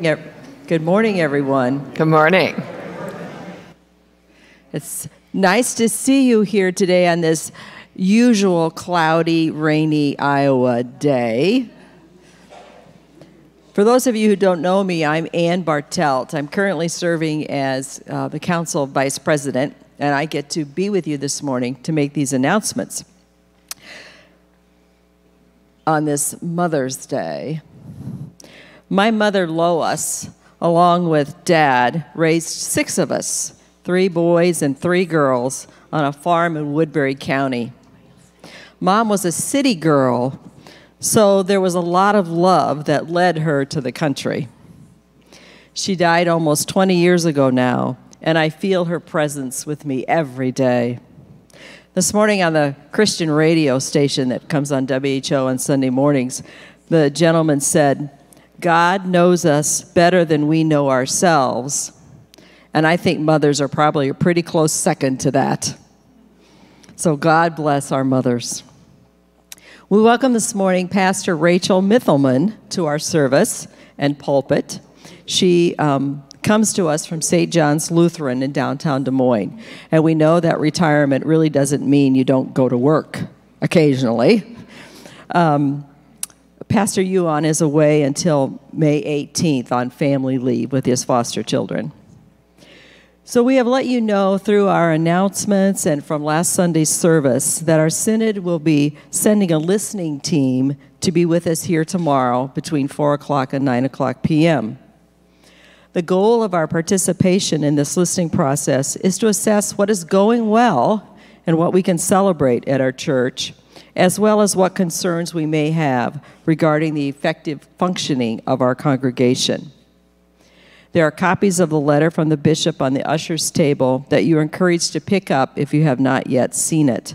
Yep. Good morning, everyone. Good morning. It's nice to see you here today on this usual cloudy, rainy Iowa day. For those of you who don't know me, I'm Ann Bartelt. I'm currently serving as the Council Vice President, and I get to be with you this morning to make these announcements on this Mother's Day. My mother, Lois, along with Dad, raised six of us, 3 boys and 3 girls, on a farm in Woodbury County. Mom was a city girl, so there was a lot of love that led her to the country. She died almost 20 years ago now, and I feel her presence with me every day. This morning on the Christian radio station that comes on WHO on Sunday mornings, the gentleman said, "God knows us better than we know ourselves." And I think mothers are probably a pretty close second to that. So God bless our mothers. We welcome this morning Pastor Rachel Mithelman to our service and pulpit. She comes to us from St. John's Lutheran in downtown Des Moines. And we know that retirement really doesn't mean you don't go to work occasionally. Pastor Ioan is away until May 18th on family leave with his foster children. So we have let you know through our announcements and from last Sunday's service that our synod will be sending a listening team to be with us here tomorrow between 4 o'clock and 9 o'clock p.m. The goal of our participation in this listening process is to assess what is going well and what we can celebrate at our church, as well as what concerns we may have regarding the effective functioning of our congregation. There are copies of the letter from the bishop on the usher's table that you are encouraged to pick up if you have not yet seen it.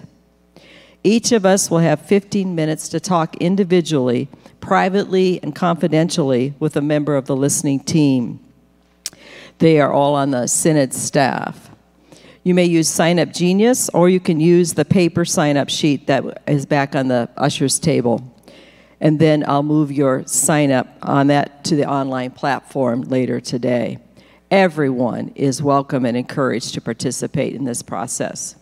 Each of us will have 15 minutes to talk individually, privately, and confidentially with a member of the listening team. They are all on the synod staff. You may use Sign-Up Genius, or you can use the paper sign-up sheet that is back on the usher's table. And then I'll move your sign-up on that to the online platform later today. Everyone is welcome and encouraged to participate in this process.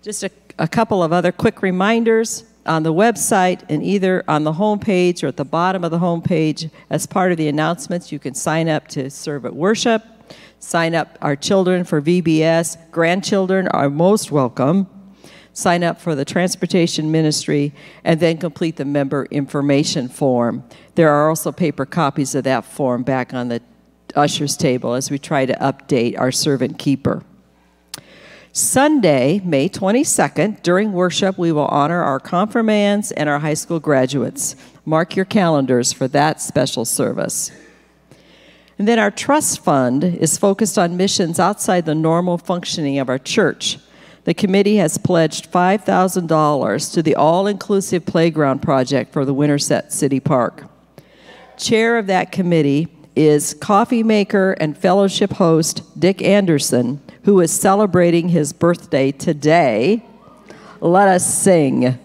Just a couple of other quick reminders. On the website, and either on the homepage or at the bottom of the homepage, as part of the announcements, you can sign up to serve at worship. Sign up our children for VBS. Grandchildren are most welcome. Sign up for the transportation ministry, and then complete the member information form. There are also paper copies of that form back on the usher's table as we try to update our servant keeper. Sunday, May 22nd, during worship, we will honor our confirmands and our high school graduates. Mark your calendars for that special service. And then our trust fund is focused on missions outside the normal functioning of our church. The committee has pledged $5,000 to the all-inclusive playground project for the Winterset City Park. Chair of that committee is coffee maker and fellowship host Dick Anderson, who is celebrating his birthday today. Let us sing.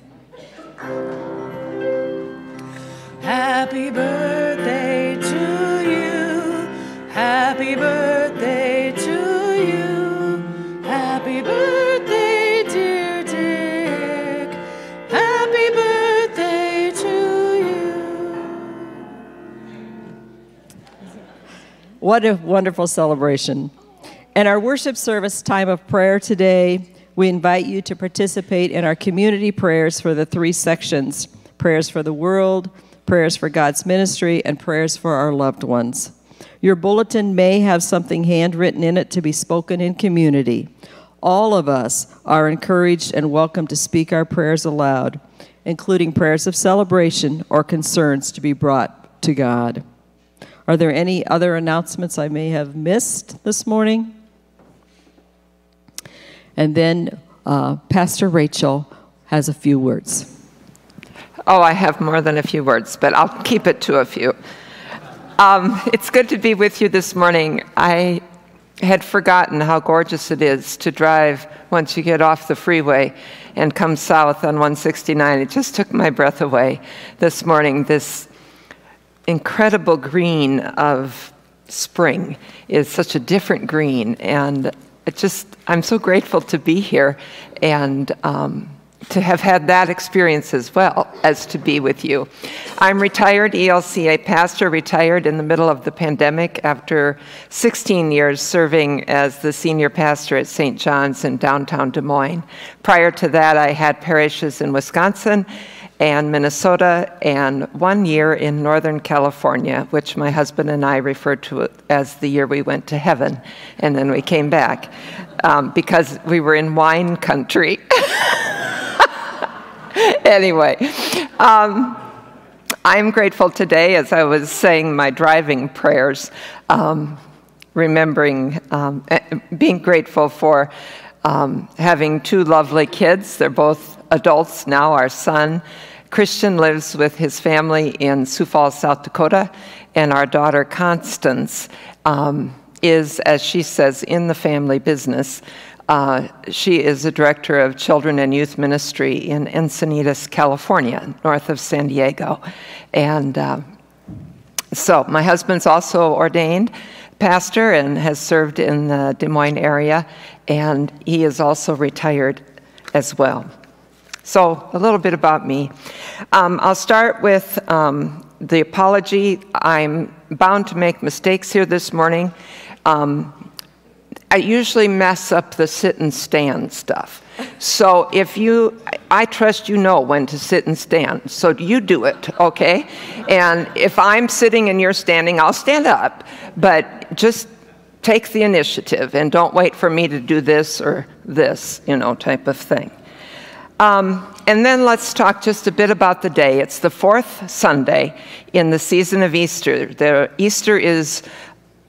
Happy birthday to you. Happy birthday to you. Happy birthday, dear Dick. Happy birthday to you. What a wonderful celebration. In our worship service time of prayer today, we invite you to participate in our community prayers for the 3 sections: prayers for the world, prayers for God's ministry, and prayers for our loved ones. Your bulletin may have something handwritten in it to be spoken in community. All of us are encouraged and welcome to speak our prayers aloud, including prayers of celebration or concerns to be brought to God. Are there any other announcements I may have missed this morning? And then Pastor Rachel has a few words. Oh, I have more than a few words, but I'll keep it to a few. It's good to be with you this morning. I had forgotten how gorgeous it is to drive once you get off the freeway and come south on 169. It just took my breath away this morning, this incredible green of spring is such a different green, and it just, I'm so grateful to be here and to have had that experience as well as to be with you. I'm retired ELCA pastor, retired in the middle of the pandemic after 16 years serving as the senior pastor at St. John's in downtown Des Moines. Prior to that, I had parishes in Wisconsin and Minnesota and 1 year in Northern California, which my husband and I refer to as the year we went to heaven, and then we came back because we were in wine country. Anyway, I'm grateful today, as I was saying my driving prayers, remembering, being grateful for having two lovely kids. They're both adults now. Our son, Christian, lives with his family in Sioux Falls, South Dakota, and our daughter, Constance, is, as she says, in the family business. She is the director of children and youth ministry in Encinitas, California, north of San Diego. And so my husband's also ordained pastor and has served in the Des Moines area, and he is also retired as well. So a little bit about me. I'll start with the apology. I'm bound to make mistakes here this morning. I usually mess up the sit and stand stuff. So if you, I trust you know when to sit and stand, so you do it, okay? And if I'm sitting and you're standing, I'll stand up, but just take the initiative and don't wait for me to do this or this, you know, type of thing. And then let's talk just a bit about the day. It's the fourth Sunday in the season of Easter. Easter is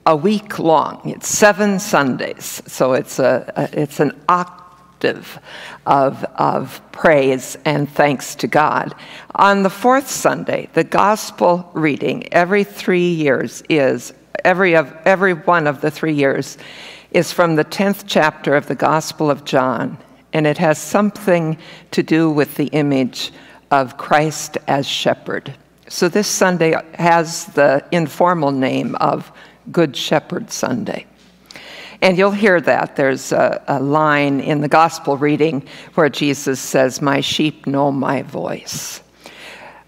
a week long. It's 7 Sundays, so it's an octave of praise and thanks to God. On the fourth Sunday, the gospel reading every 3 years is, every one of the 3 years, is from the 10th chapter of the Gospel of John, and it has something to do with the image of Christ as shepherd. So this Sunday has the informal name of Good Shepherd Sunday. And you'll hear that. There's a line in the gospel reading where Jesus says, "My sheep know my voice."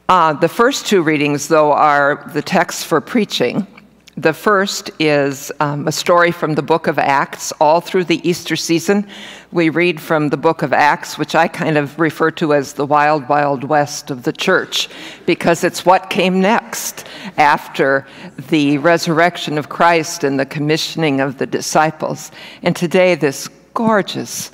The first two readings, though, are the texts for preaching. The first is a story from the Book of Acts. All through the Easter season, we read from the Book of Acts, which I kind of refer to as the wild, wild west of the church, because it's what came next after the resurrection of Christ and the commissioning of the disciples. And today, this gorgeous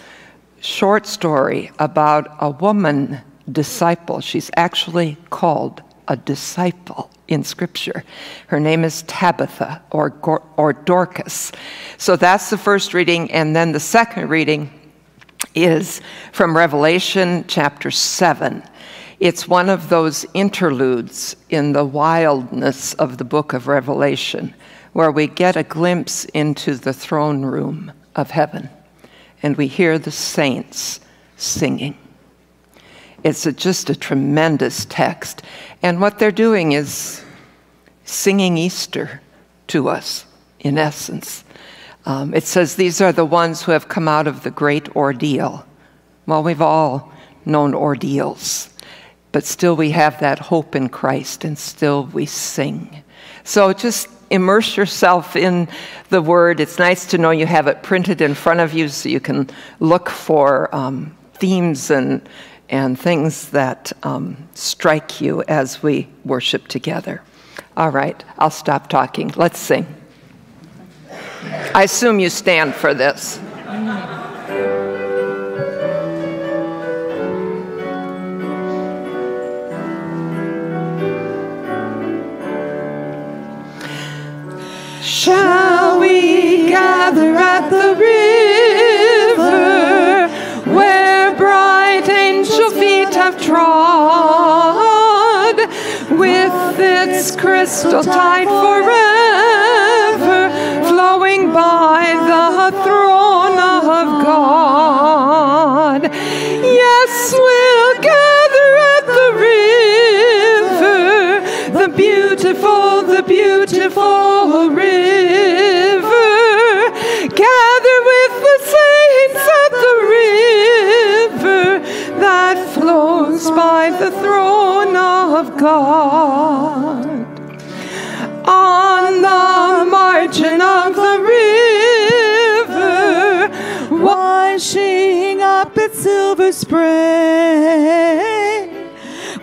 short story about a woman disciple. She's actually called a disciple in Scripture. Her name is Tabitha, or Dorcas. So that's the first reading, and then the second reading is from Revelation chapter 7. It's one of those interludes in the wildness of the book of Revelation, where we get a glimpse into the throne room of heaven, and we hear the saints singing. It's just a tremendous text. And what they're doing is singing Easter to us, in essence. It says, "These are the ones who have come out of the great ordeal." Well, we've all known ordeals, but still we have that hope in Christ, and still we sing. So just immerse yourself in the Word. It's nice to know you have it printed in front of you so you can look for themes and things that strike you as we worship together. All right, I'll stop talking. Let's sing. I assume you stand for this. Shall we gather at the river where bright angel feet have trod, with its crystal tide forever flowing by the throne of God? Yes, we'll gather at the river, the beautiful beautiful river. Gather with the saints at the river that flows by the throne of God. On the margin of the river, washing up its silver spray,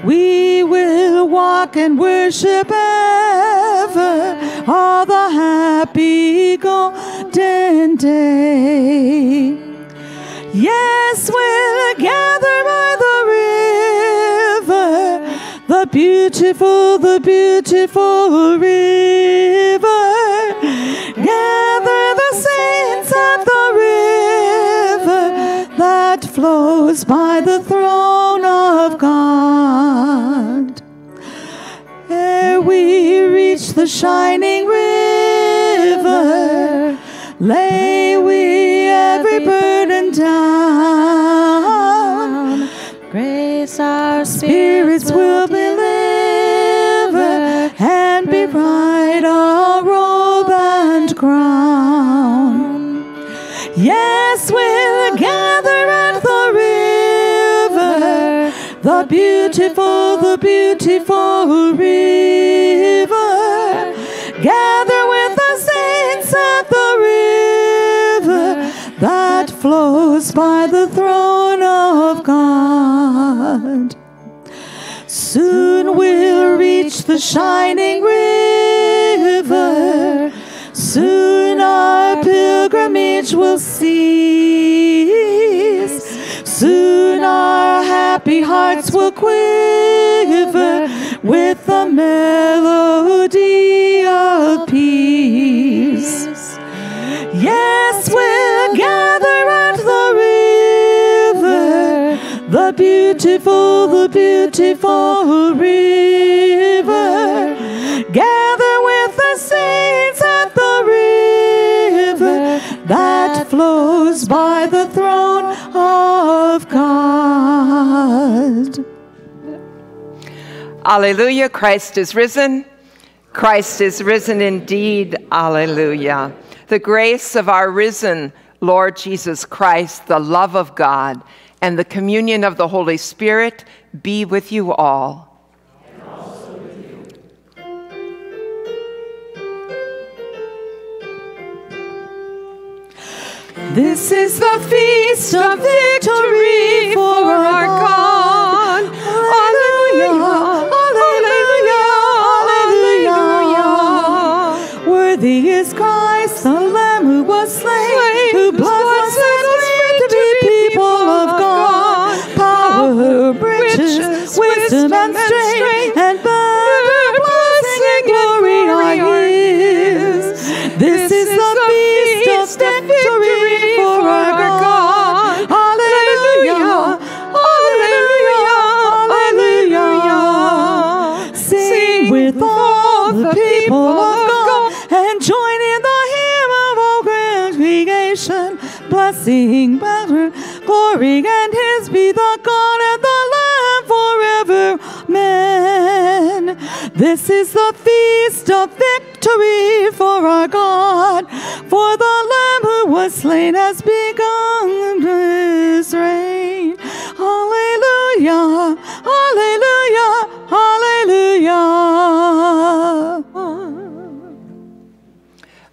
we will walk and worship ever all the happy golden day. Yes, we'll gather by the river, the beautiful river. Gather the saints at the river that flows by the throne of God. Ere we reach the shining river, lay we every burden down. Grace our spirits will deliver and be bright our robe and crown. Yes, we'll gather at the river, the beautiful river. Gather with the saints at the river that flows by the throne of God. Soon we'll reach the shining river, soon our pilgrimage will cease, soon our happy hearts will quiver with the melody of peace. Yes, we'll gather at the river, the beautiful river. Gather with the saints at the river that flows by the throne of God. Alleluia, Christ is risen. Christ is risen indeed. Alleluia. The grace of our risen Lord Jesus Christ, the love of God, and the communion of the Holy Spirit be with you all. This is the feast of victory for our God. Alleluia, alleluia, alleluia, alleluia. Worthy is Christ, the Lamb who was slain, who blood set us free to be people of God. Power, riches, wisdom, and strength, and better blessing and glory are His. This is the feast of victory. Blessing, power, glory, and His be the God and the Lamb forever. Amen. This is the feast of victory for our God, for the Lamb who was slain has begun His reign. Hallelujah, hallelujah, hallelujah.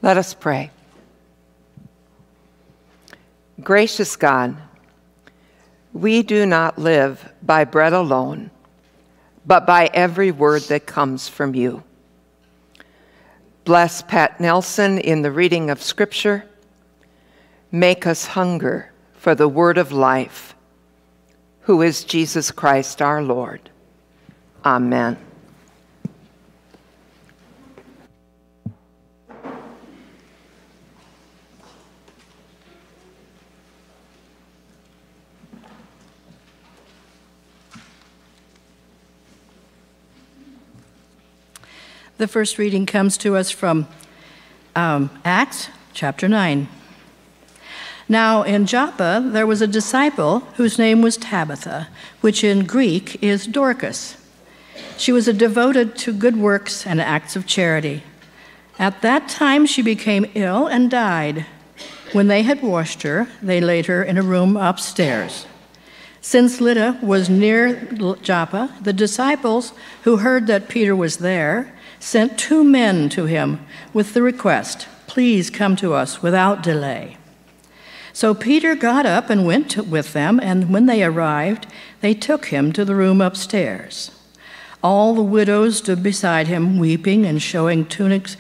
Let us pray. Gracious God, we do not live by bread alone, but by every word that comes from you. Bless Pat Nelson in the reading of Scripture. Make us hunger for the word of life, who is Jesus Christ our Lord. Amen. The first reading comes to us from Acts chapter 9. Now in Joppa there was a disciple whose name was Tabitha, which in Greek is Dorcas. She was devoted to good works and acts of charity. At that time she became ill and died. When they had washed her, they laid her in a room upstairs. Since Lydda was near Joppa, the disciples, who heard that Peter was there, sent two men to him with the request, "Please come to us without delay." So Peter got up and went with them, and when they arrived, they took him to the room upstairs. All the widows stood beside him, weeping and showing tunics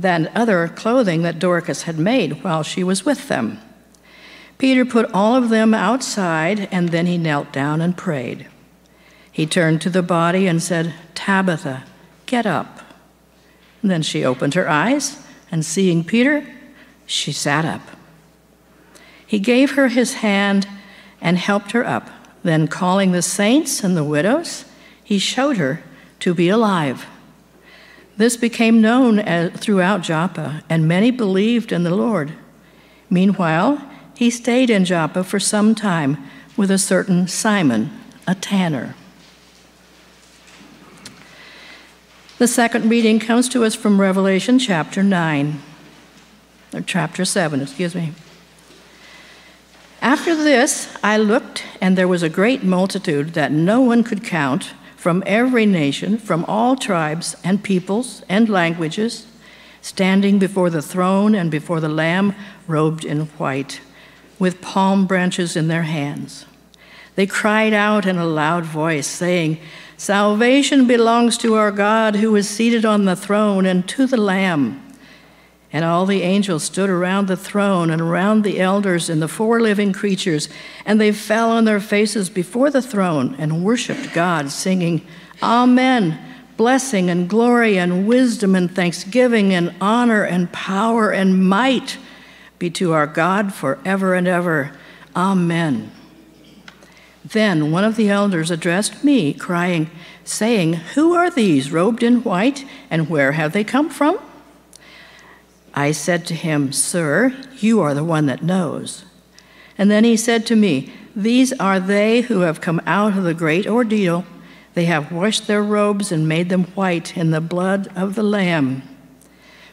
and other clothing that Dorcas had made while she was with them. Peter put all of them outside, and then he knelt down and prayed. He turned to the body and said, "Tabitha, get up." And then she opened her eyes, and seeing Peter, she sat up. He gave her his hand and helped her up. Then, calling the saints and the widows, he showed her to be alive. This became known throughout Joppa, and many believed in the Lord. Meanwhile, he stayed in Joppa for some time with a certain Simon, a tanner. The second reading comes to us from Revelation chapter 7. After this, I looked, and there was a great multitude that no one could count, from every nation, from all tribes and peoples and languages, standing before the throne and before the Lamb, robed in white, with palm branches in their hands. They cried out in a loud voice, saying, "Salvation belongs to our God who is seated on the throne and to the Lamb." And all the angels stood around the throne and around the elders and the four living creatures, and they fell on their faces before the throne and worshiped God, singing, "Amen. Blessing and glory and wisdom and thanksgiving and honor and power and might be to our God forever and ever. Amen." Then one of the elders addressed me, saying, "Who are these robed in white, and where have they come from?" I said to him, "Sir, you are the one that knows." And then he said to me, "These are they who have come out of the great ordeal. They have washed their robes and made them white in the blood of the Lamb.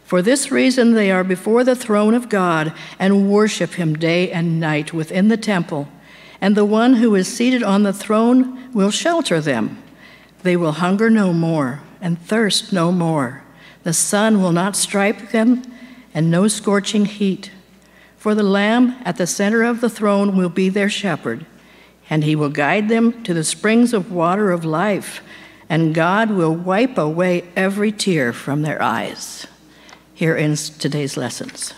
For this reason they are before the throne of God and worship him day and night within the temple. And the one who is seated on the throne will shelter them. They will hunger no more and thirst no more. The sun will not strike them, and no scorching heat. For the Lamb at the center of the throne will be their shepherd, and he will guide them to the springs of water of life, and God will wipe away every tear from their eyes." Here ends today's lessons.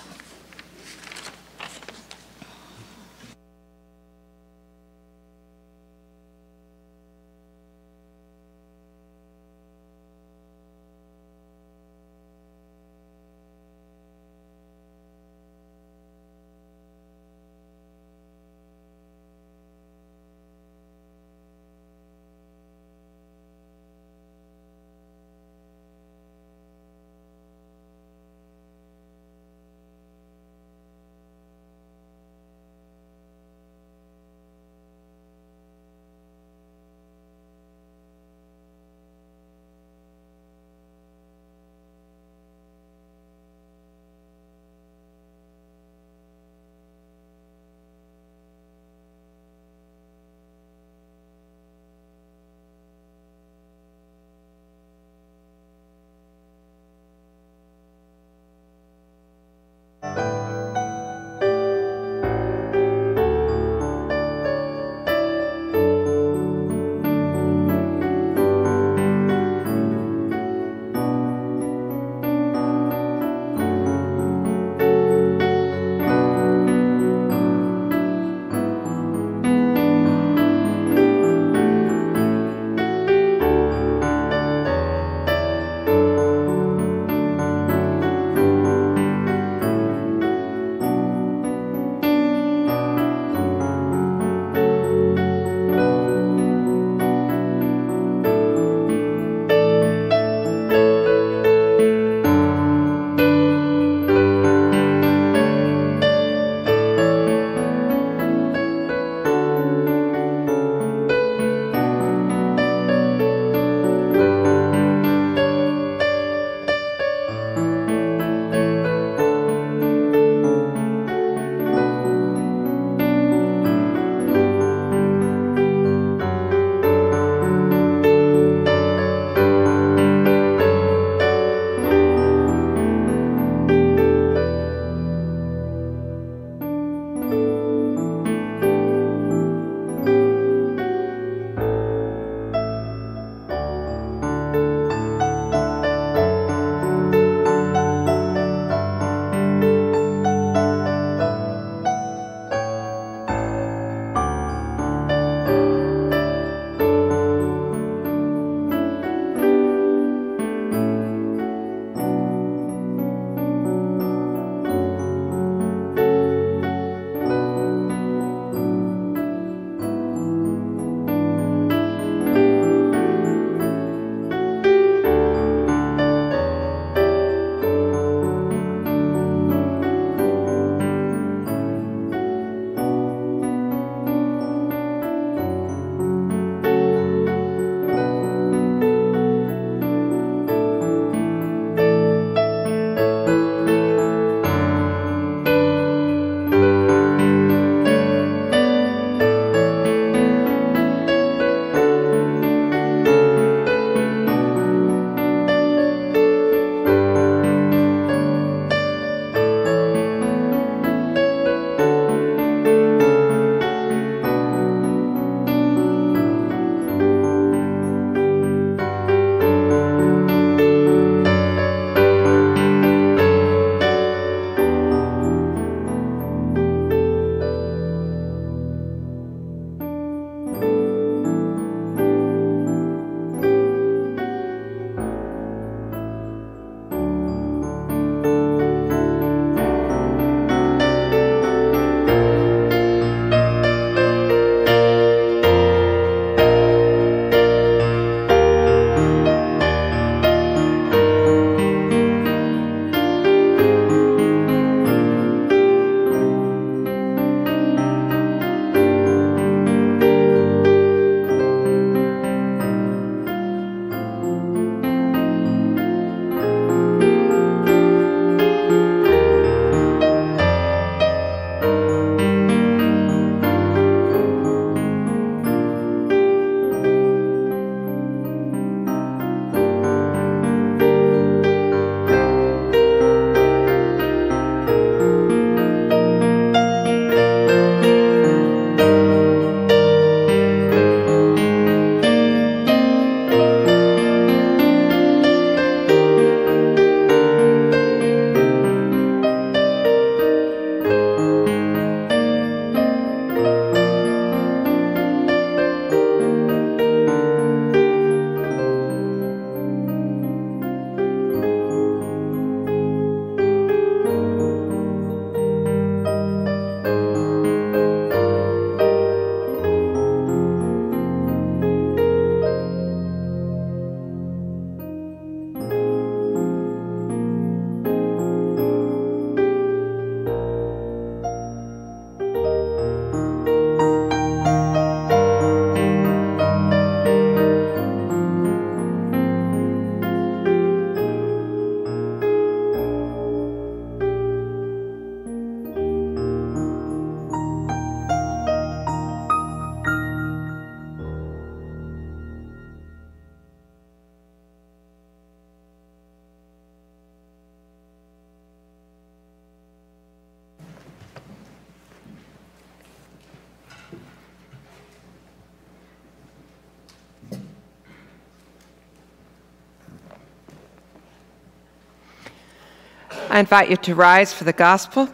I invite you to rise for the gospel.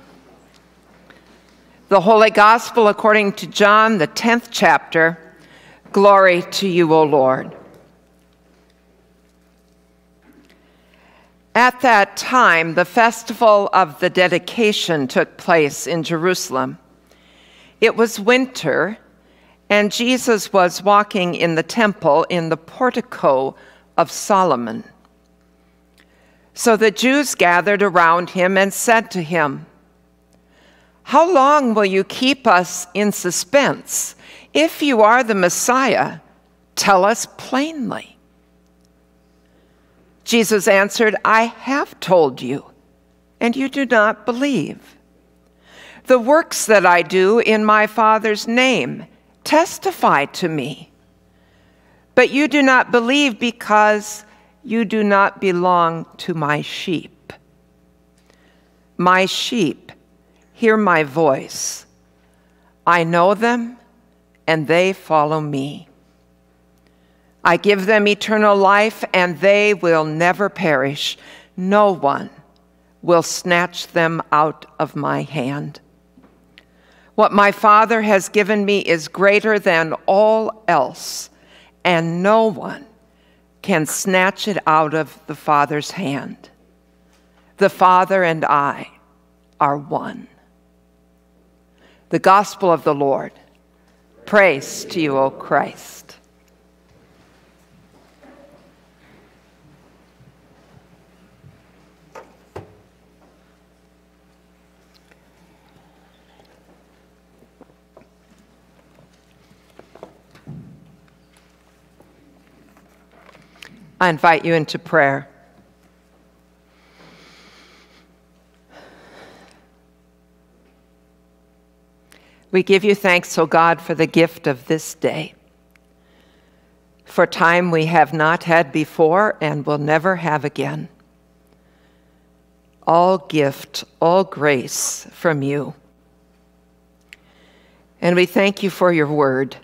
The Holy Gospel according to John, the 10th chapter. Glory to you, O Lord. At that time, the festival of the dedication took place in Jerusalem. It was winter, and Jesus was walking in the temple in the portico of Solomon. So the Jews gathered around him and said to him, "How long will you keep us in suspense? If you are the Messiah, tell us plainly." Jesus answered, "I have told you, and you do not believe. The works that I do in my Father's name testify to me. But you do not believe because you do not belong to my sheep. My sheep hear my voice. I know them, and they follow me. I give them eternal life, and they will never perish. No one will snatch them out of my hand. What my Father has given me is greater than all else, and no one can snatch it out of the Father's hand. The Father and I are one." The Gospel of the Lord. Praise to you, O Christ. I invite you into prayer. We give you thanks, O God, for the gift of this day, for time we have not had before and will never have again. All gift, all grace from you. And we thank you for your word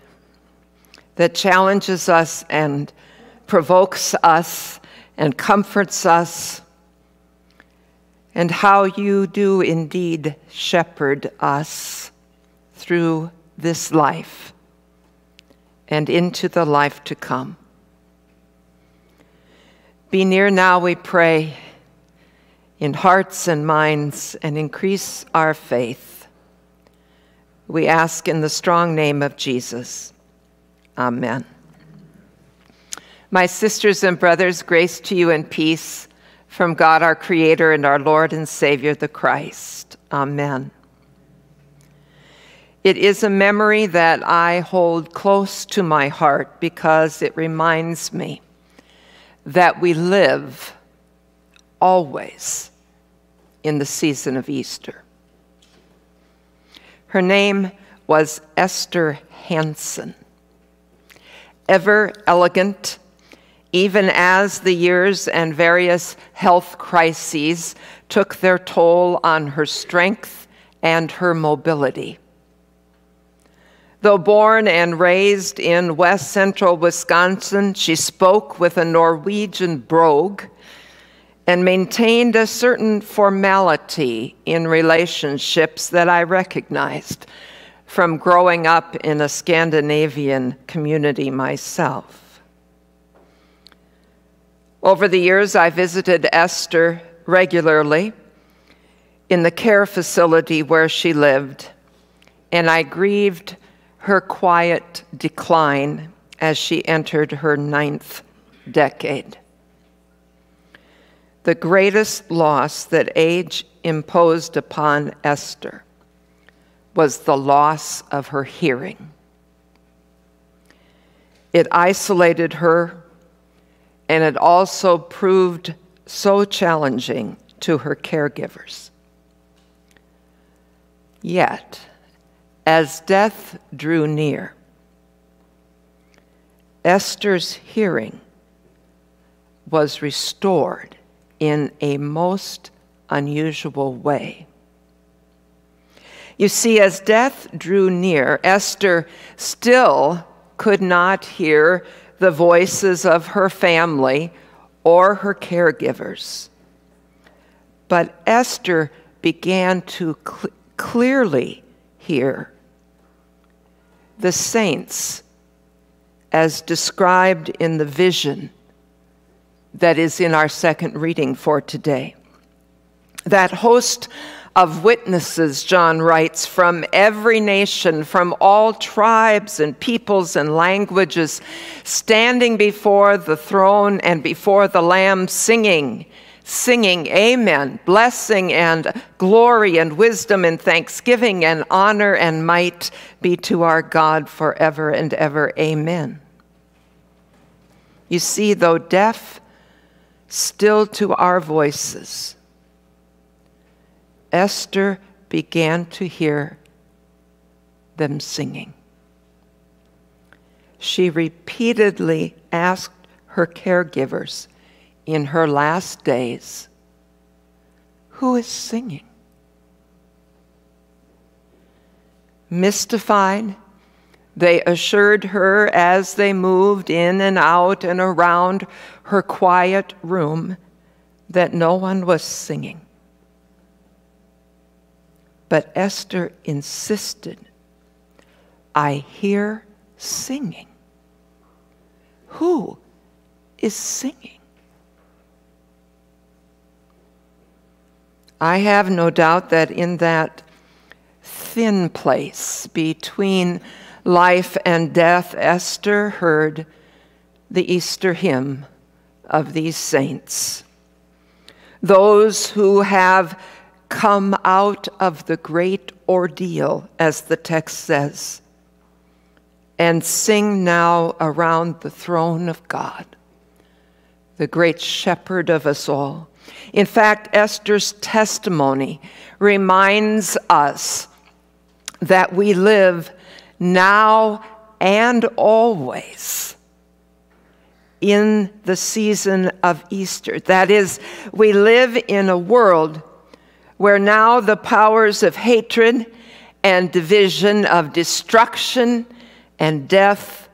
that challenges us and provokes us and comforts us, and how you do indeed shepherd us through this life and into the life to come. Be near now, we pray, in hearts and minds, and increase our faith. We ask in the strong name of Jesus. Amen. My sisters and brothers, grace to you and peace from God our Creator and our Lord and Savior, the Christ. Amen. It is a memory that I hold close to my heart because it reminds me that we live always in the season of Easter. Her name was Esther Hansen. Ever elegant, even as the years and various health crises took their toll on her strength and her mobility. Though born and raised in West Central Wisconsin, she spoke with a Norwegian brogue and maintained a certain formality in relationships that I recognized from growing up in a Scandinavian community myself. Over the years, I visited Esther regularly in the care facility where she lived, and I grieved her quiet decline as she entered her 9th decade. The greatest loss that age imposed upon Esther was the loss of her hearing. It isolated her, and it also proved so challenging to her caregivers. Yet, as death drew near, Esther's hearing was restored in a most unusual way. You see, as death drew near, Esther still could not hear the voices of her family or her caregivers, but Esther began to clearly hear the saints as described in the vision that is in our second reading for today. That host of witnesses, John writes, from every nation, from all tribes and peoples and languages, standing before the throne and before the Lamb, singing, amen, blessing and glory and wisdom and thanksgiving and honor and might be to our God forever and ever, amen. You see, though deaf still to our voices, Esther began to hear them singing. She repeatedly asked her caregivers in her last days, who is singing? Mystified, they assured her as they moved in and out and around her quiet room that no one was singing. But Esther insisted, I hear singing. Who is singing? I have no doubt that in that thin place between life and death, Esther heard the Easter hymn of these saints, those who have come out of the great ordeal, as the text says, and sing now around the throne of God, the great shepherd of us all. In fact, Esther's testimony reminds us that we live now and always in the season of Easter. That is, we live in a world where now the powers of hatred and division, of destruction and death,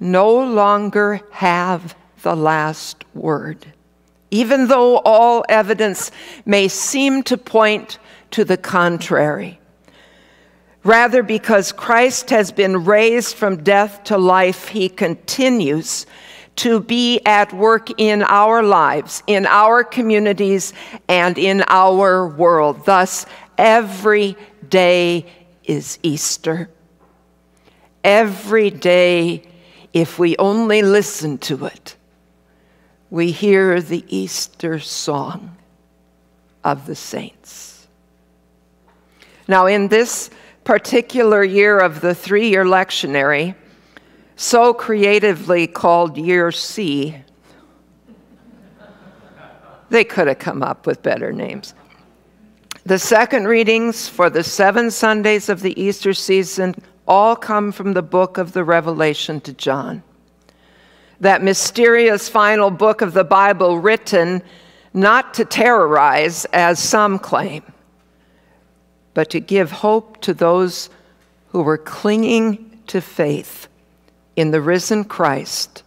no longer have the last word, even though all evidence may seem to point to the contrary. Rather, because Christ has been raised from death to life, he continues to be at work in our lives, in our communities, and in our world. Thus, every day is Easter. Every day, if we only listen to it, we hear the Easter song of the saints. Now, in this particular year of the three-year lectionary, so creatively called Year C. They could have come up with better names. The second readings for the 7 Sundays of the Easter season all come from the book of the Revelation to John, that mysterious final book of the Bible written not to terrorize, as some claim, but to give hope to those who were clinging to faith in the risen Christ,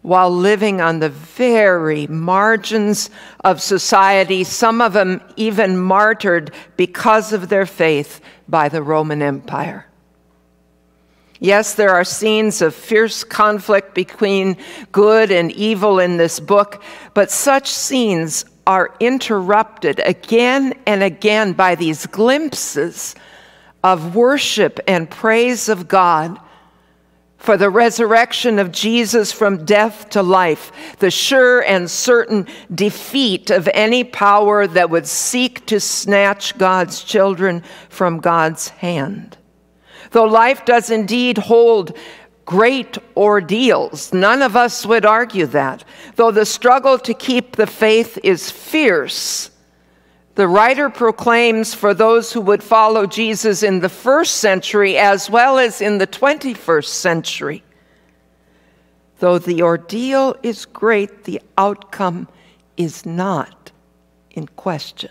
while living on the very margins of society, some of them even martyred because of their faith by the Roman Empire. Yes, there are scenes of fierce conflict between good and evil in this book, but such scenes are interrupted again and again by these glimpses of worship and praise of God for the resurrection of Jesus from death to life, the sure and certain defeat of any power that would seek to snatch God's children from God's hand. Though life does indeed hold great ordeals, none of us would argue that. Though the struggle to keep the faith is fierce, the writer proclaims for those who would follow Jesus in the 1st century as well as in the 21st century, though the ordeal is great, the outcome is not in question.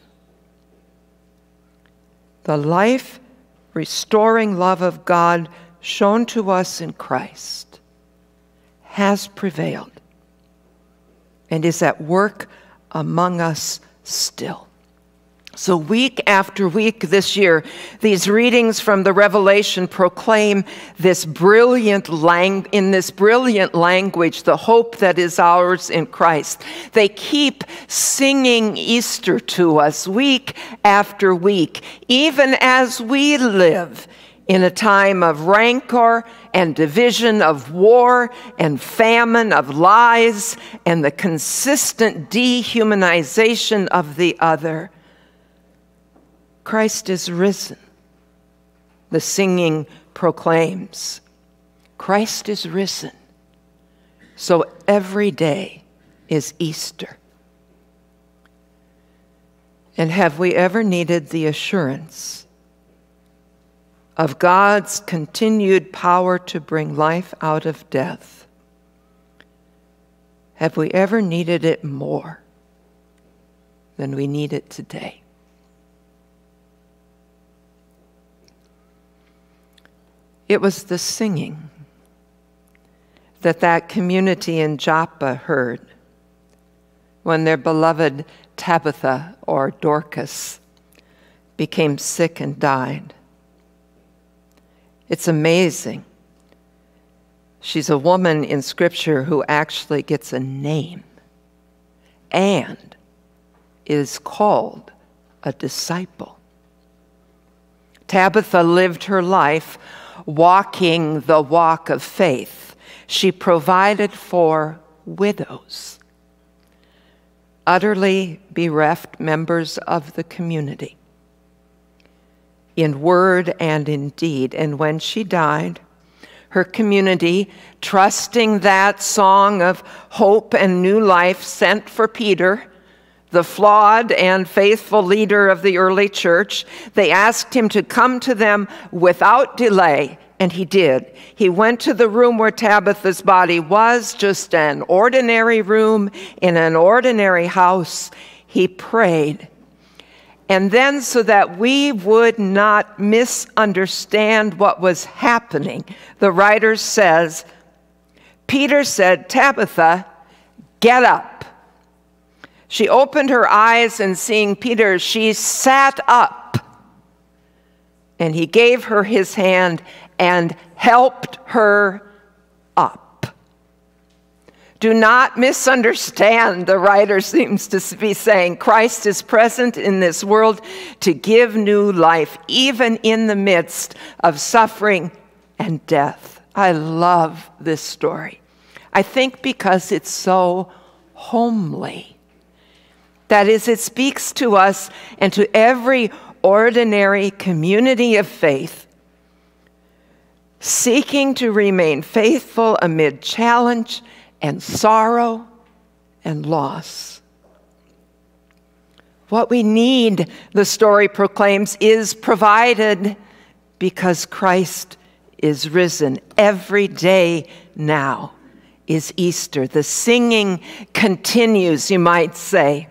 The life-restoring love of God shown to us in Christ has prevailed and is at work among us still. So week after week this year, these readings from the Revelation proclaim this brilliant language, the hope that is ours in Christ. They keep singing Easter to us week after week, even as we live in a time of rancor and division, of war and famine, of lies, and the consistent dehumanization of the other. Christ is risen, the singing proclaims. Christ is risen, so every day is Easter. And have we ever needed the assurance of God's continued power to bring life out of death? Have we ever needed it more than we need it today? It was the singing that that community in Joppa heard when their beloved Tabitha, or Dorcas, became sick and died. It's amazing. She's a woman in Scripture who actually gets a name and is called a disciple. Tabitha lived her life walking the walk of faith. She provided for widows, utterly bereft members of the community, in word and in deed. And when she died, her community, trusting that song of hope and new life, sent for Peter, the flawed and faithful leader of the early church. They asked him to come to them without delay, and he did. He went to the room where Tabitha's body was, just an ordinary room in an ordinary house. He prayed. And then, so that we would not misunderstand what was happening, the writer says, Peter said, "Tabitha, get up." She opened her eyes, and seeing Peter, she sat up. And he gave her his hand and helped her up. Do not misunderstand, the writer seems to be saying. Christ is present in this world to give new life, even in the midst of suffering and death. I love this story. I think because it's so homely. That is, it speaks to us and to every ordinary community of faith seeking to remain faithful amid challenge and sorrow and loss. What we need, the story proclaims, is provided because Christ is risen. Every day now is Easter. The singing continues, you might say.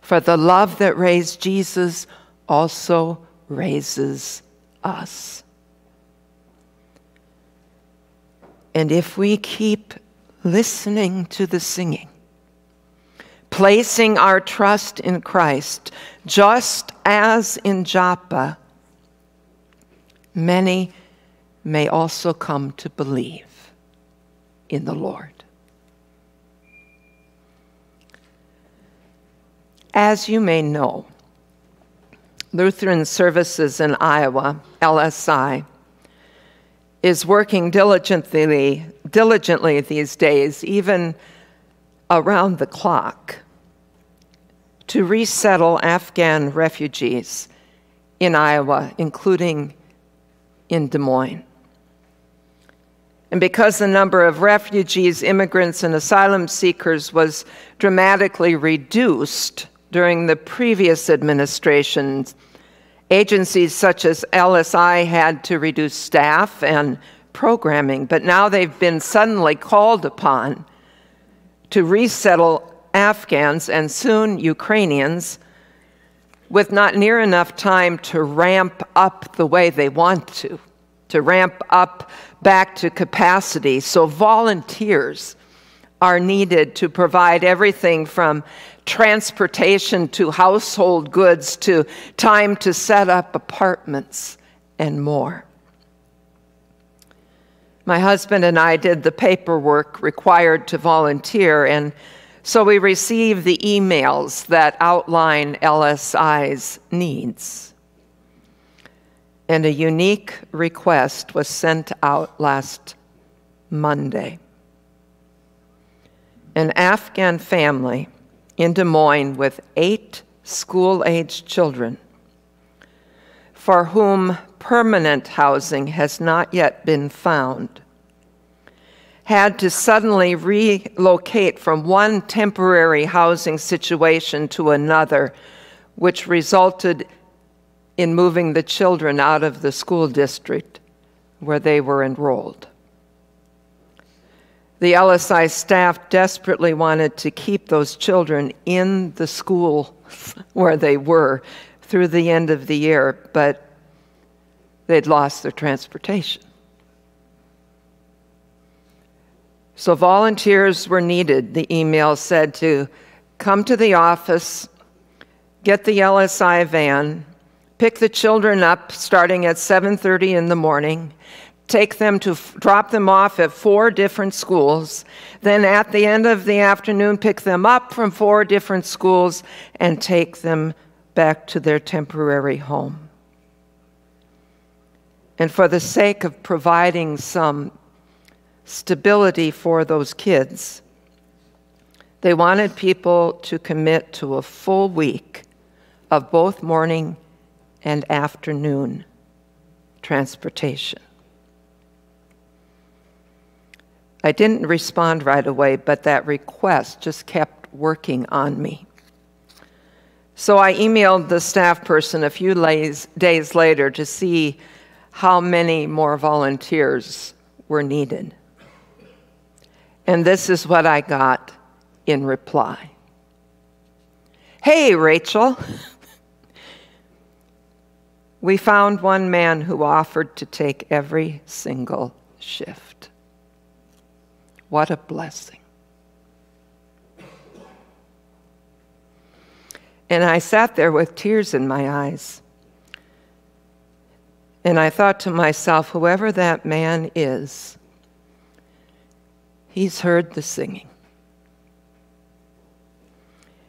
For the love that raised Jesus also raises us. And if we keep listening to the singing, placing our trust in Christ, just as in Joppa, many may also come to believe in the Lord. As you may know, Lutheran Services in Iowa, LSI, is working diligently these days, even around the clock, to resettle Afghan refugees in Iowa, including in Des Moines. And because the number of refugees, immigrants, and asylum seekers was dramatically reduced during the previous administrations, agencies such as LSI had to reduce staff and programming, but now they've been suddenly called upon to resettle Afghans and soon Ukrainians with not near enough time to ramp up the way they want to ramp up back to capacity. So volunteers are needed to provide everything from transportation to household goods to time to set up apartments and more. My husband and I did the paperwork required to volunteer, and so we received the emails that outline LSI's needs. And a unique request was sent out last Monday. An Afghan family in Des Moines with 8 school-aged children for whom permanent housing has not yet been found, had to suddenly relocate from one temporary housing situation to another, which resulted in moving the children out of the school district where they were enrolled. The LSI staff desperately wanted to keep those children in the school where they were through the end of the year, but they'd lost their transportation. So volunteers were needed, the email said, to come to the office, get the LSI van, pick the children up starting at 7:30 in the morning, take them to drop them off at 4 different schools, then at the end of the afternoon pick them up from 4 different schools and take them back to their temporary home. And for the sake of providing some stability for those kids, they wanted people to commit to a full week of both morning and afternoon transportation. I didn't respond right away, but that request just kept working on me. So I emailed the staff person a few days later to see how many more volunteers were needed. And this is what I got in reply. "Hey, Rachel." "We found one man who offered to take every single shift." What a blessing. And I sat there with tears in my eyes. And I thought to myself, whoever that man is, he's heard the singing.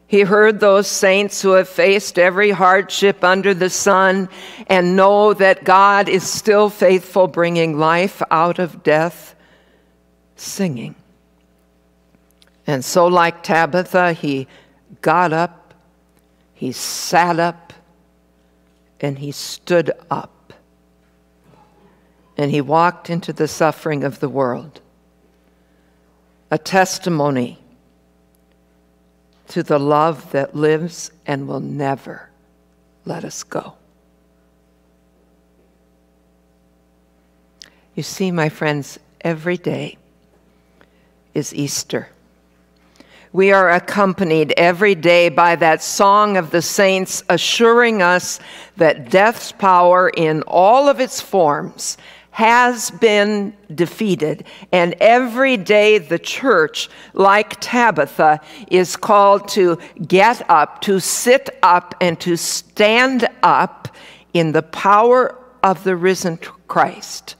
He heard those saints who have faced every hardship under the sun and know that God is still faithful, bringing life out of death, singing. And so, like Tabitha, he got up, he sat up, and he stood up. And he walked into the suffering of the world, a testimony to the love that lives and will never let us go. You see, my friends, every day is Easter. We are accompanied every day by that song of the saints assuring us that death's power in all of its forms has been defeated, and every day the church, like Tabitha, is called to get up, to sit up, and to stand up in the power of the risen Christ,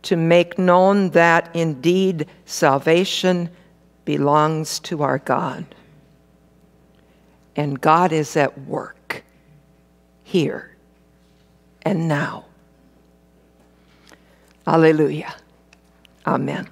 to make known that indeed salvation belongs to our God. And God is at work here and now. Hallelujah. Amen.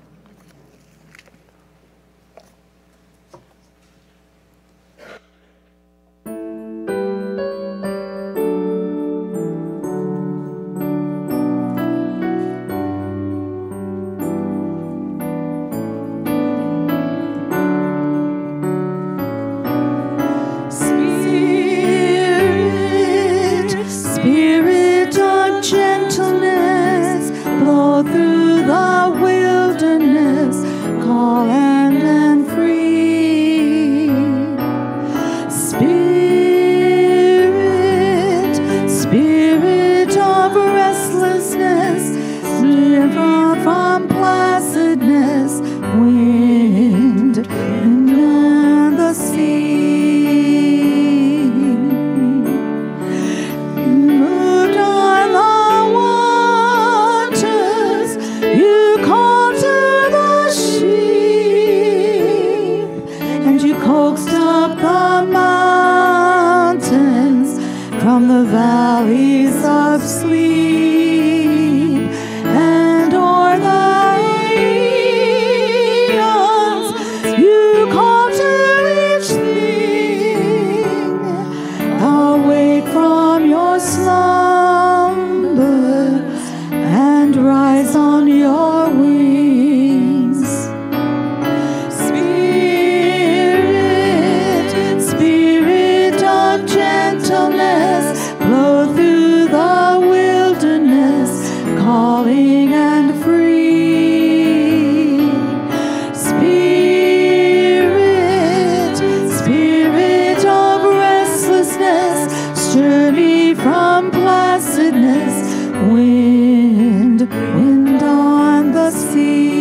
Through the wilderness the valleys of sleep and o'er the eons you call to each thing. Awake from your slumber and rise on your wings. Spirit, Spirit of gentleness, blow through the wilderness, calling and free. Spirit, Spirit of restlessness, stir me from placidness. Wind, wind on the sea.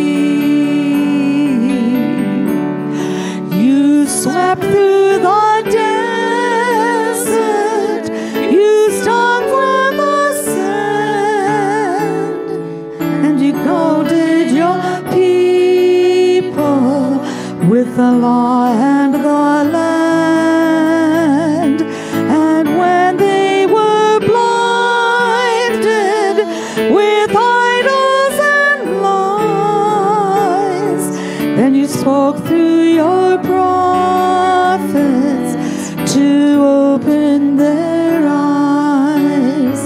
You swept through the desert. You stung from the sand. And you goaded your people with the law and the land. And when they were blinded with idols and lies, then you spoke through your prophets to open their eyes.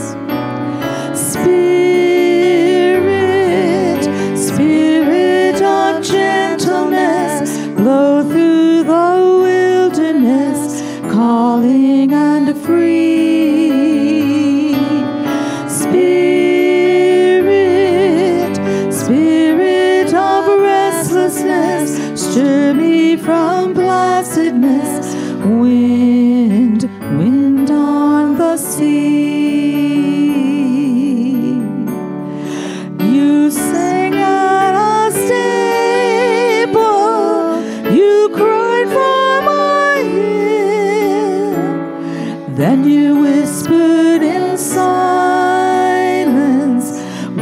Spirit, Spirit of gentleness, blow through the wilderness, calling and free. Spirit, Spirit of restlessness, stir me from placidness. Wind, wind on the sea. You sang at a stable, you cried from a hill, then you whispered in silence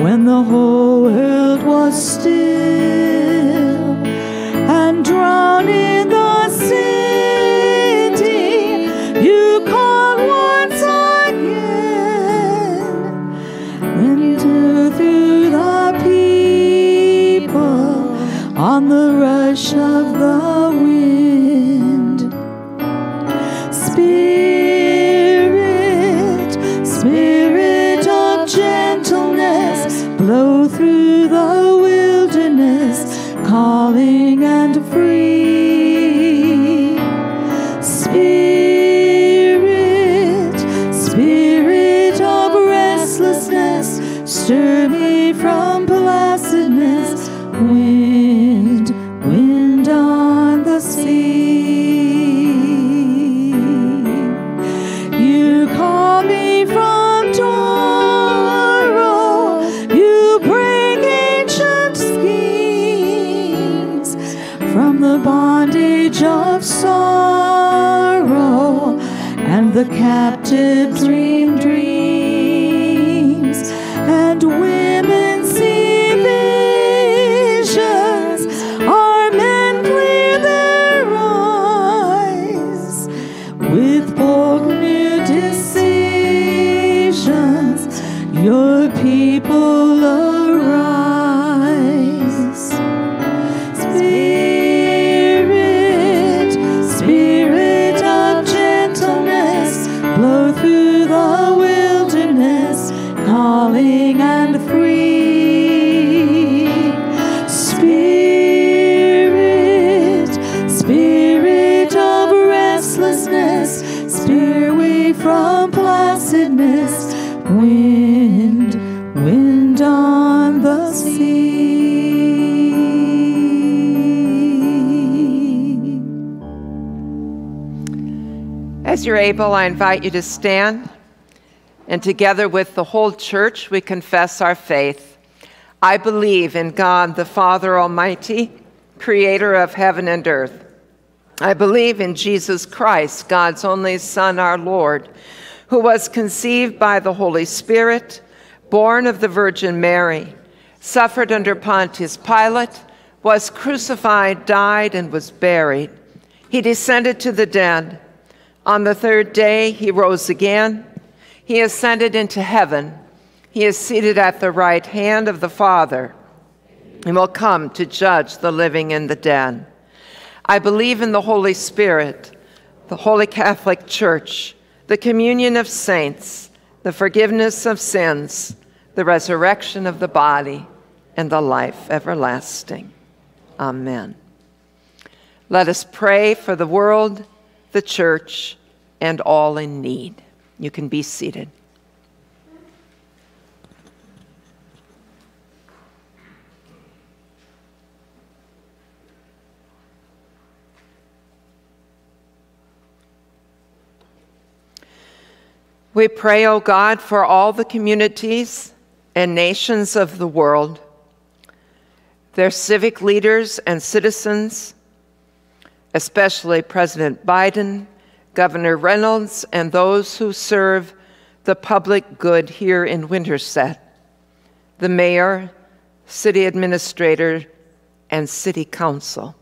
when the whole world was still, and drowned in the city, you called once again. Winter through the people on the rush of the wind. Spirit, Spirit of gentleness, blow through the wilderness, calling and free. Spirit, Spirit of restlessness, stir me from placidness. Wind, wind on the sea. You call me from sorrow, you break ancient schemes, from the bondage of sorrow and the captive dream dreams, and women see visions, our men clear their eyes with bold new decisions. Your people arise. Spirit, Spirit of gentleness, blow through the wilderness, calling and free. Spirit, Spirit of restlessness, steer me from placidness. Wind, wind on the sea. As you're able, I invite you to stand, and together with the whole church, we confess our faith. I believe in God, the Father Almighty, creator of heaven and earth. I believe in Jesus Christ, God's only Son, our Lord, who was conceived by the Holy Spirit, born of the Virgin Mary, suffered under Pontius Pilate, was crucified, died, and was buried. He descended to the dead. On the third day, he rose again. He ascended into heaven. He is seated at the right hand of the Father and will come to judge the living and the dead. I believe in the Holy Spirit, the Holy Catholic Church, the communion of saints, the forgiveness of sins, the resurrection of the body, and the life everlasting. Amen. Let us pray for the world, the church, and all in need. You can be seated. We pray, O God, for all the communities and nations of the world, their civic leaders and citizens, especially President Biden, Governor Reynolds, and those who serve the public good here in Winterset, the mayor, city administrator, and city council.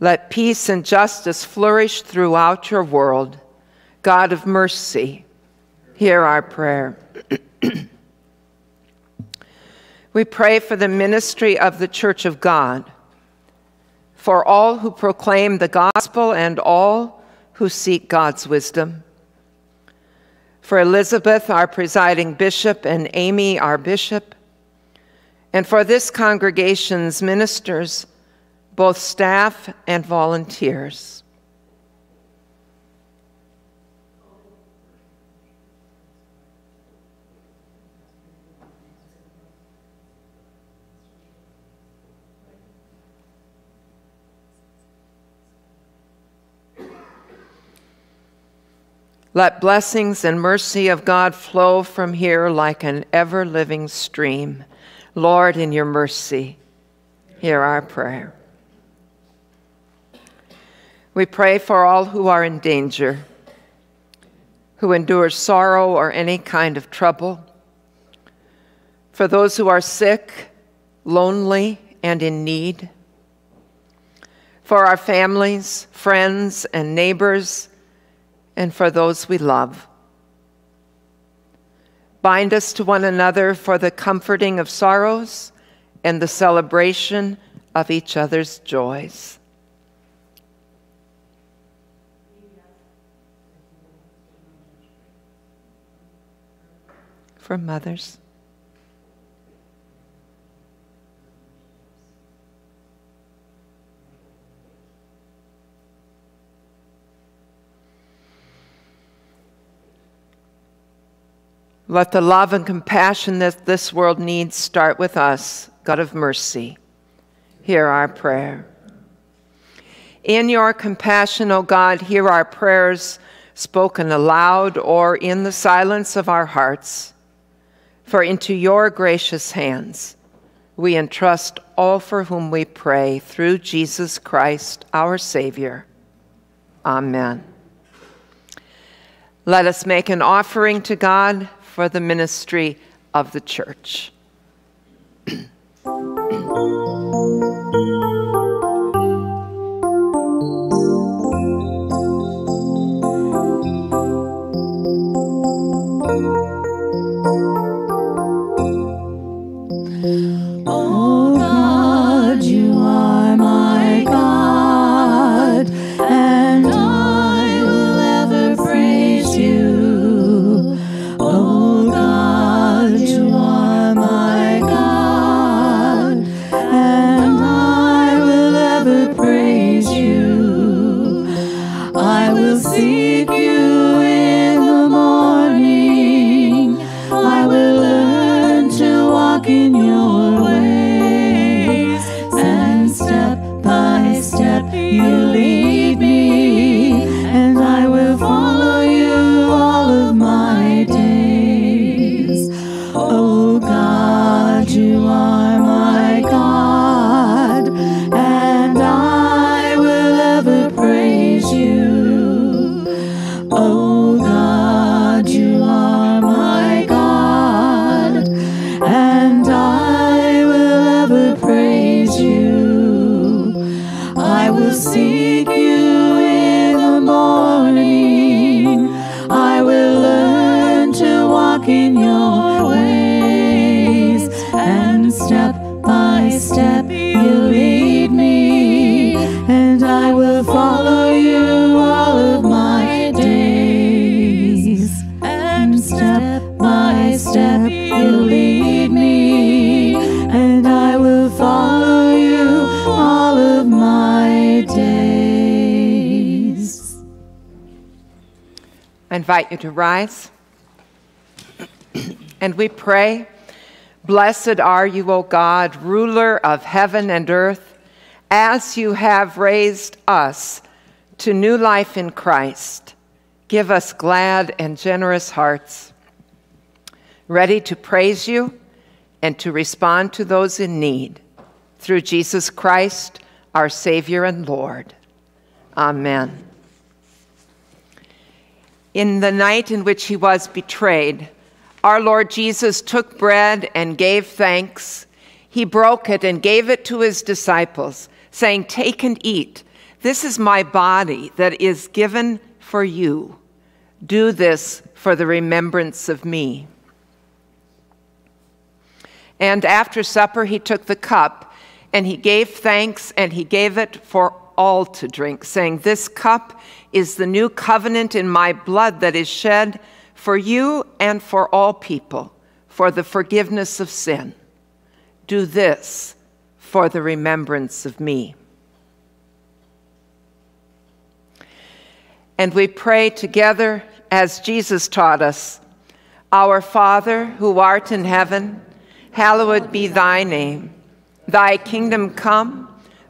Let peace and justice flourish throughout your world. God of mercy, hear our prayer. We pray for the ministry of the Church of God, for all who proclaim the gospel and all who seek God's wisdom, for Elizabeth, our presiding bishop, and Amy, our bishop, and for this congregation's ministers, both staff and volunteers. Let blessings and mercy of God flow from here like an ever-living stream. Lord, in your mercy, hear our prayer. We pray for all who are in danger, who endure sorrow or any kind of trouble, for those who are sick, lonely, and in need, for our families, friends, and neighbors, and for those we love. Bind us to one another for the comforting of sorrows and the celebration of each other's joys. For mothers. Let the love and compassion that this world needs start with us. God of mercy, hear our prayer. In your compassion, O God, hear our prayers, spoken aloud or in the silence of our hearts. For into your gracious hands we entrust all for whom we pray, through Jesus Christ, our Savior. Amen. Let us make an offering to God for the ministry of the church. walk in your ways, and step by step you lead me, and I will follow you all of my days. And step by step you lead me, and I will follow you all of my days. I invite you to rise. And we pray, blessed are you, O God, ruler of heaven and earth, as you have raised us to new life in Christ. Give us glad and generous hearts, ready to praise you and to respond to those in need, through Jesus Christ, our Savior and Lord. Amen. In the night in which he was betrayed, our Lord Jesus took bread and gave thanks. He broke it and gave it to his disciples, saying, "Take and eat. This is my body that is given for you. Do this for the remembrance of me." And after supper, he took the cup, and he gave thanks, and he gave it for all to drink, saying, "This cup is the new covenant in my blood that is shed for you and for all people, for the forgiveness of sin. Do this for the remembrance of me." And we pray together as Jesus taught us, "Our Father, who art in heaven, hallowed be thy name. Thy kingdom come,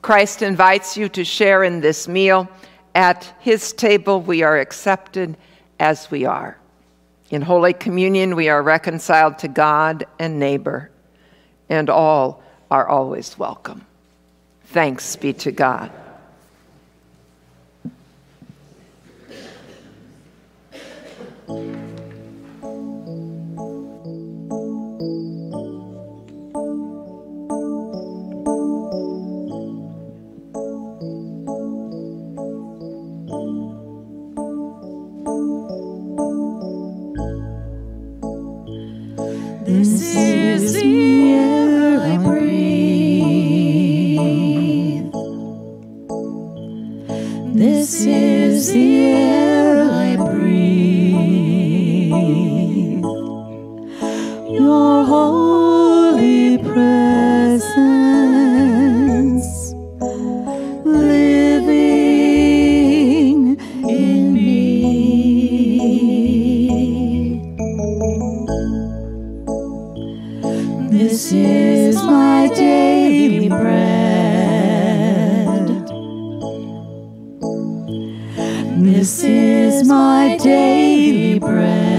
Christ invites you to share in this meal. At his table we are accepted as we are. In Holy Communion, we are reconciled to God and neighbor, and all are always welcome. Thanks be to God. This is the air I breathe. This is the air I breathe. Your holy presence living in me. This is my daily bread. This is my daily bread.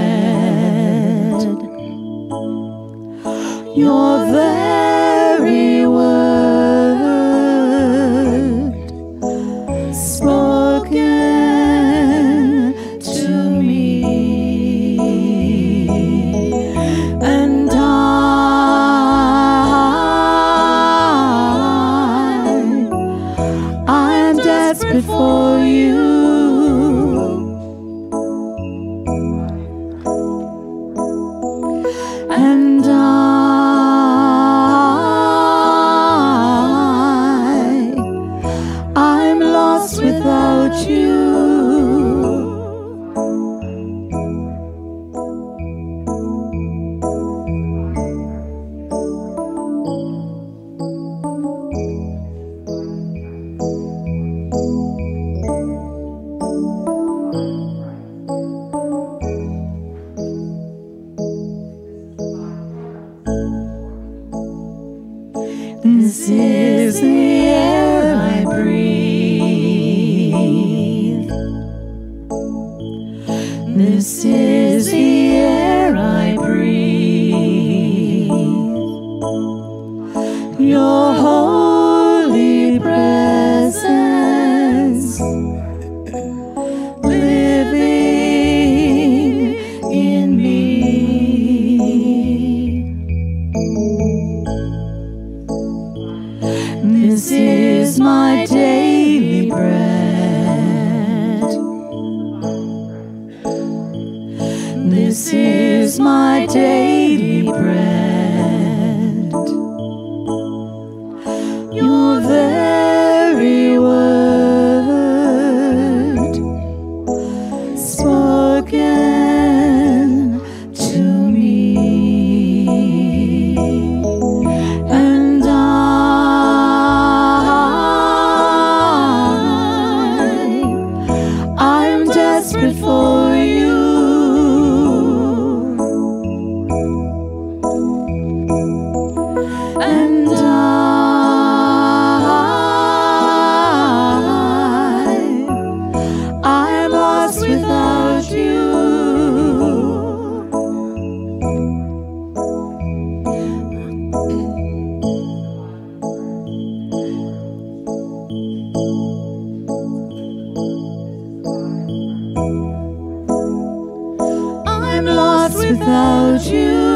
Your very word spoken to me. And I'm desperate for you, and I'm lost without you. This is the air I breathe. This is the air I breathe. This is my daily bread. This is my daily bread. Your very word spoken to me, and I'm desperate for you. No!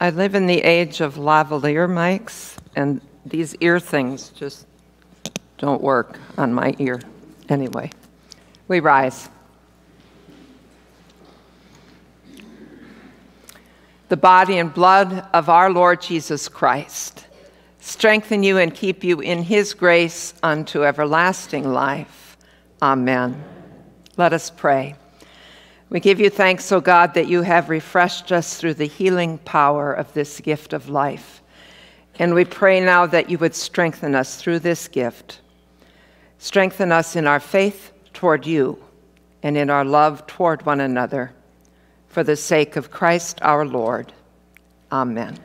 I live in the age of lavalier mics, and these ear things just don't work on my ear. Anyway, we rise. The body and blood of our Lord Jesus Christ strengthen you and keep you in his grace unto everlasting life. Amen. Let us pray. We give you thanks, O God, that you have refreshed us through the healing power of this gift of life. And we pray now that you would strengthen us through this gift. Strengthen us in our faith toward you and in our love toward one another. For the sake of Christ our Lord. Amen.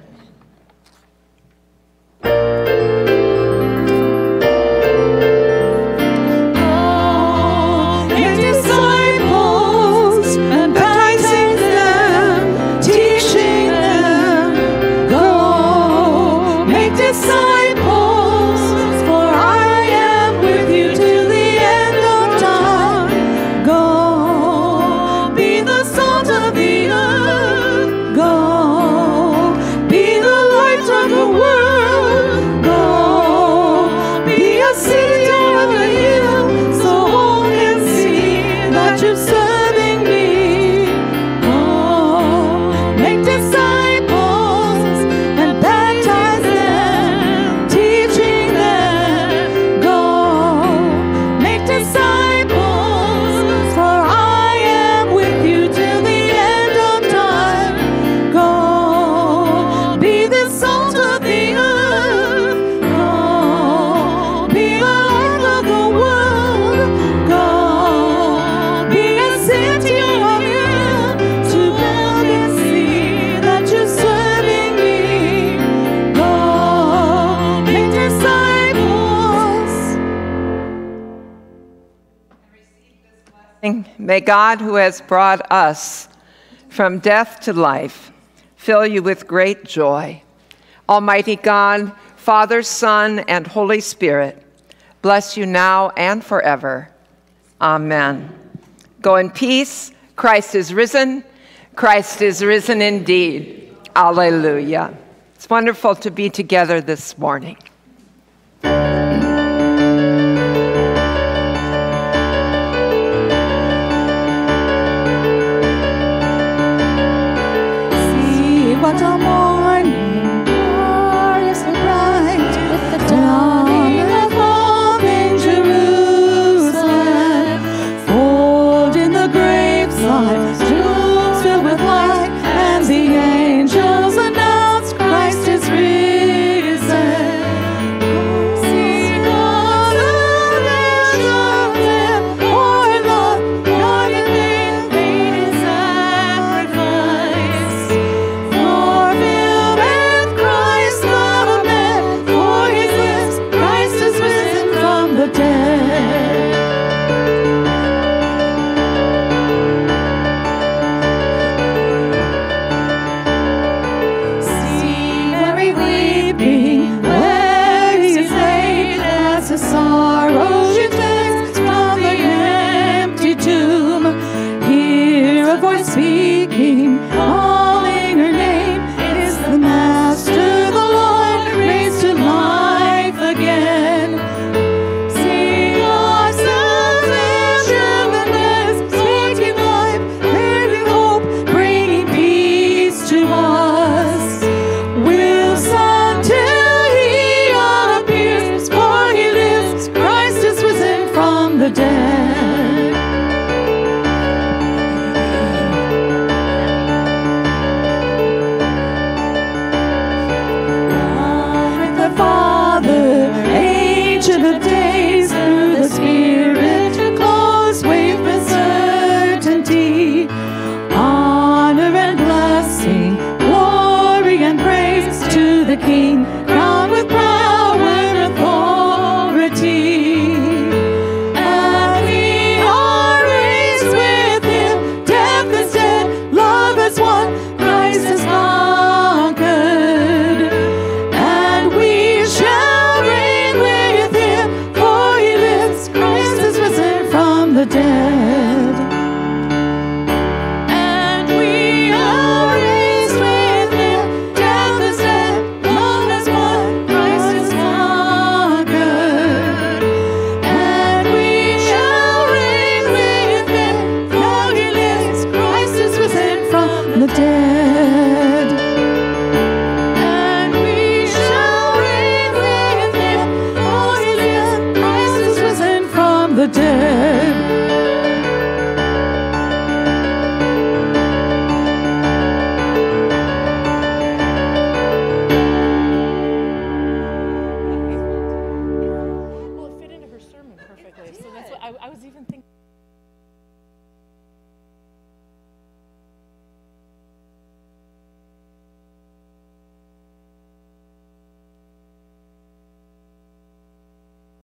May God, who has brought us from death to life, fill you with great joy. Almighty God, Father, Son, and Holy Spirit, bless you now and forever. Amen. Go in peace. Christ is risen. Christ is risen indeed. Alleluia. It's wonderful to be together this morning. Dead, and we are raised with him. I was even thinking